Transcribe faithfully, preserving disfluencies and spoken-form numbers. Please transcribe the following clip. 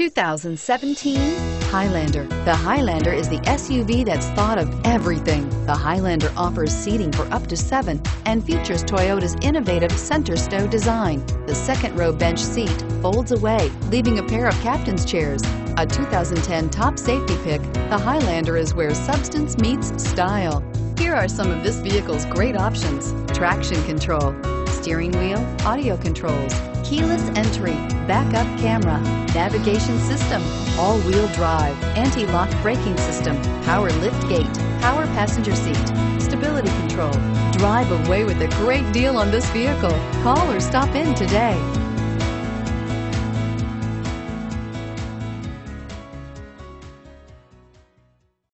two thousand seventeen Highlander. The Highlander is the S U V that's thought of everything. The Highlander offers seating for up to seven and features Toyota's innovative center stow design. The second row bench seat folds away, leaving a pair of captain's chairs. A two thousand ten top safety pick, the Highlander is where substance meets style. Here are some of this vehicle's great options: traction control, steering wheel audio controls, keyless entry, backup camera, navigation system, all-wheel drive, anti-lock braking system, power liftgate, power passenger seat, stability control. Drive away with a great deal on this vehicle. Call or stop in today.